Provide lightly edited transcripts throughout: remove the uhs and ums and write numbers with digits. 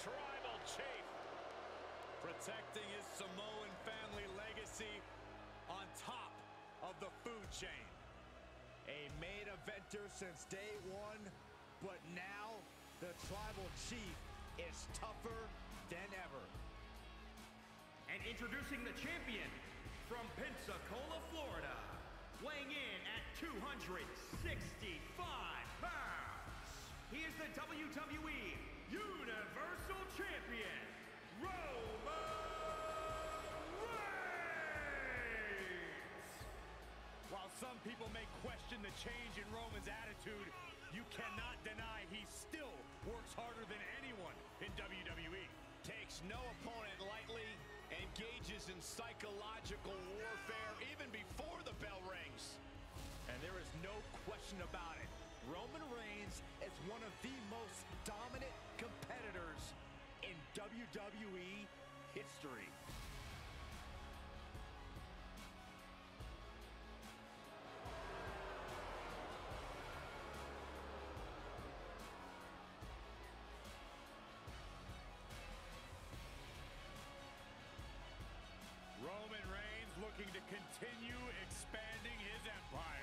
Tribal Chief, protecting his Samoan family legacy on top of the food chain. A main eventer since day one, but now the Tribal Chief is tougher than ever. And introducing the champion from Pensacola, Florida, weighing in at 265 pounds. He is the WWE Universal Champion, Roman Reigns! While some people may question the change in Roman's attitude, you cannot deny he still works harder than anyone in WWE. Takes no opponent lightly, engages in psychological warfare even before the bell rings. And there is no question about it. Roman Reigns is one of the most dominant competitors in WWE history. Roman Reigns looking to continue expanding his empire.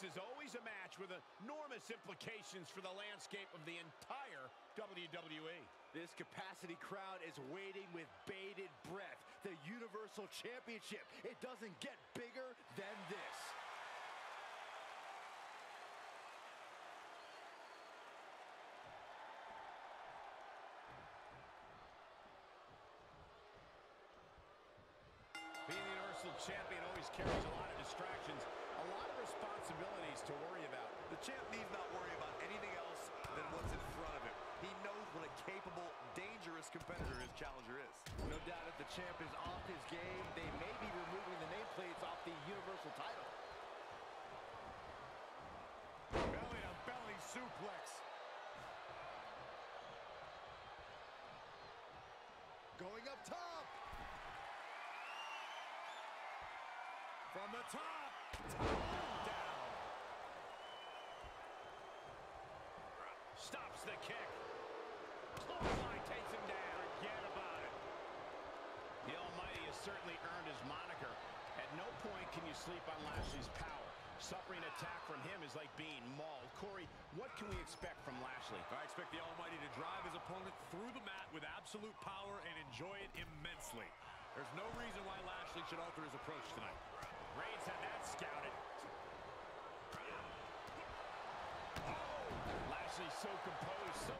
This is always a match with enormous implications for the landscape of the entire WWE. This capacity crowd is waiting with bated breath. The Universal Championship, it doesn't get bigger than this. Champion always carries a lot of distractions, a lot of responsibilities to worry about. The champ need not worry about anything else than what's in front of him. He knows what a capable, dangerous competitor his challenger is. No doubt if the champ is off his game, they may be removing the nameplates off the Universal title. Belly-to-belly suplex. Going up top. From the top, down. Stops the kick. Clothesline takes him down. Forget about it. The Almighty has certainly earned his moniker. At no point can you sleep on Lashley's power. Suffering attack from him is like being mauled. Corey, what can we expect from Lashley? I expect the Almighty to drive his opponent through the mat with absolute power and enjoy it immensely. There's no reason why Lashley should alter his approach tonight. Reigns had that scouted. Oh! Lashley's so composed, so...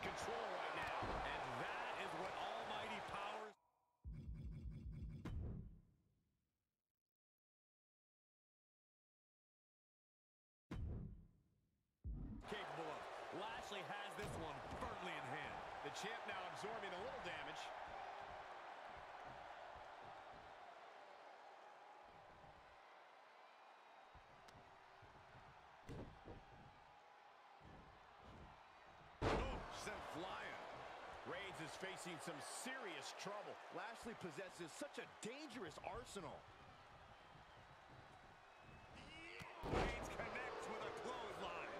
control right now, and that is what Almighty powers... capable of. Lashley has this one firmly in hand. The champ now absorbing a little damage. Oh, sent flying. Reigns is facing some serious trouble. Lashley possesses such a dangerous arsenal. Reigns connects with a clothesline.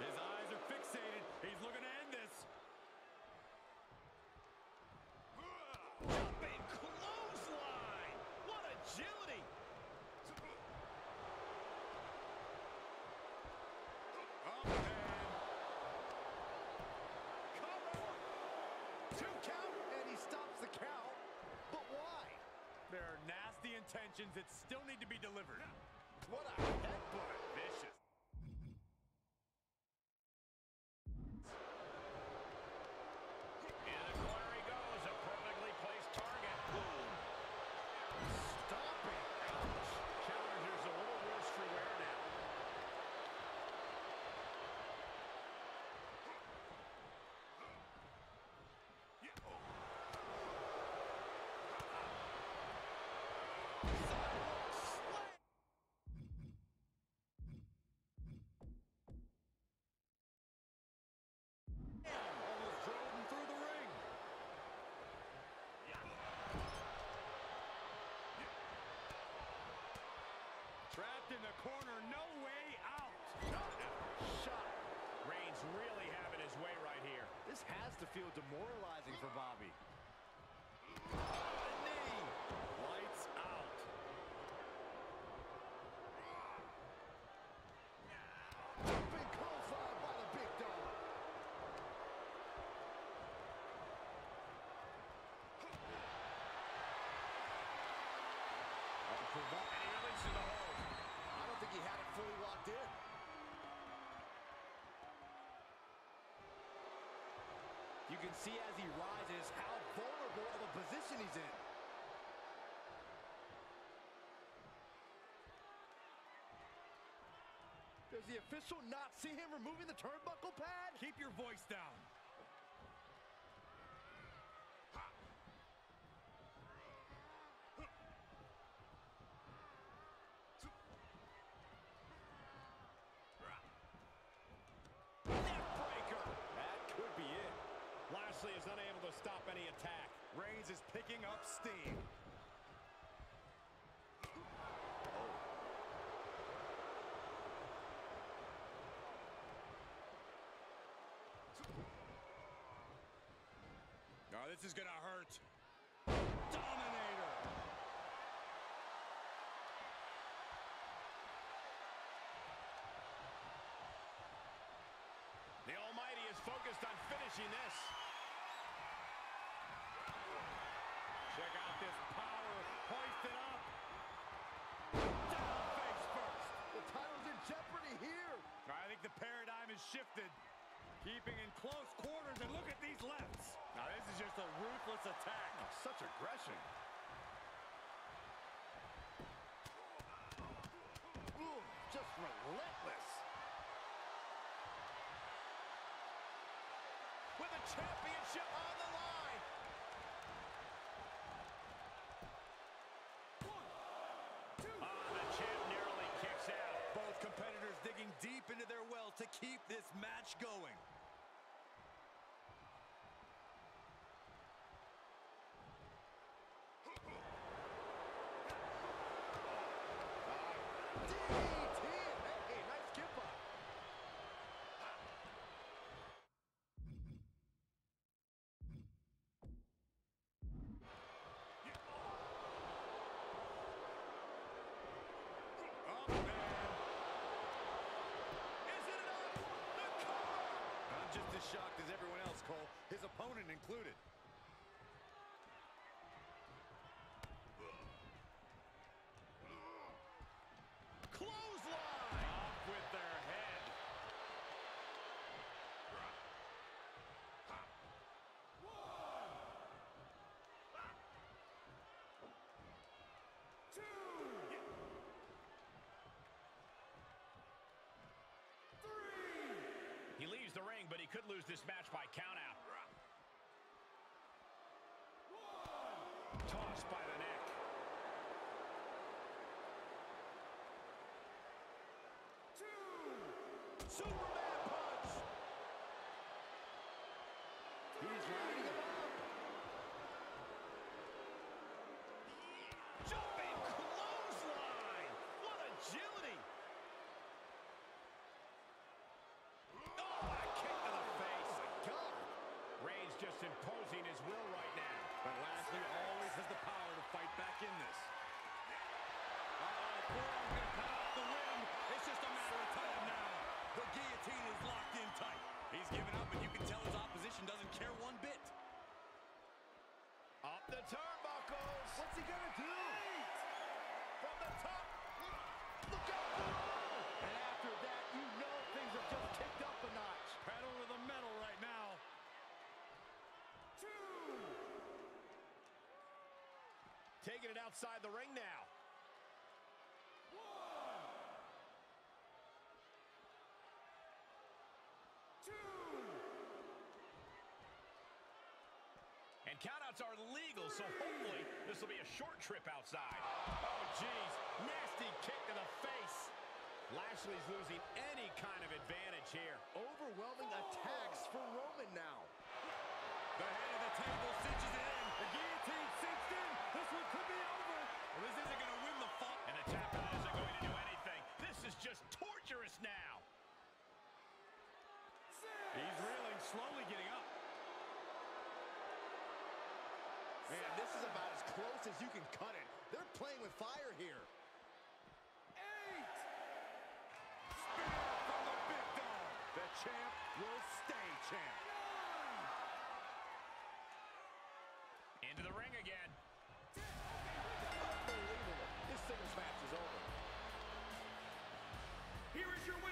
His eyes are fixated. He's looking to end this. Jumping clothesline. What agility. Up and cover. Two count, and he stops the count. But why? There are nasty intentions that still need to be delivered. What a headbutt. Vicious. trapped in the corner. No way out. Shot after shot. Reigns really having his way right here. This has to feel demoralizing for Bobby. You can see as he rises how vulnerable of a position he's in. Does the official not see him removing the turnbuckle pad? Keep your voice down. Lashley is unable to stop any attack. Reigns is picking up steam. Oh. Oh, this is gonna hurt. Dominator! The Almighty is focused on finishing this. Check out this power hoisted up. Down face first. The title's in jeopardy here. I think the paradigm has shifted. Keeping in close quarters, and look at these lefts. Now this is just a ruthless attack. Oh, such aggression. Ooh, just relentless. With a championship on the line. The champ nearly kicks out. Both competitors digging deep into their well to keep this match going. Just as shocked as everyone else, Cole, his opponent included. Clothesline! Up with their head. One. Two. He leaves the ring, but he could lose this match by countout. Tossed by the neck. Two. Superman punch. He's lining him up. Jumping clothesline. What agility. Just imposing his will right now. But Lashley always has the power to fight back in this. Forearm's gonna come off the rim. It's just a matter of time now. The guillotine is locked in tight. He's giving up, and you can tell his opposition doesn't care one bit. Up the turnbuckles. What's he gonna do? Eight. From the top. Look out below. And after that, you know things have just kicked up a notch. Pedal to the metal right now. Two. Taking it outside the ring now. One. Two. And countouts are legal, so hopefully this will be a short trip outside. Oh, geez. Nasty kick to the face. Lashley's losing any kind of advantage here. Overwhelming attacks for Roman now. The head of the table cinches it in. The guillotine cinched in. This one could be over. Well, this isn't going to win the fight. And the tap out isn't going to do anything. just torturous now. He's reeling, slowly getting up. Man, this is about as close as you can cut it. They're playing with fire here. 8. Spear from the big dog. The champ will stay champ. 9. Into the ring again. Unbelievable. This singles match is over. Here is your winner.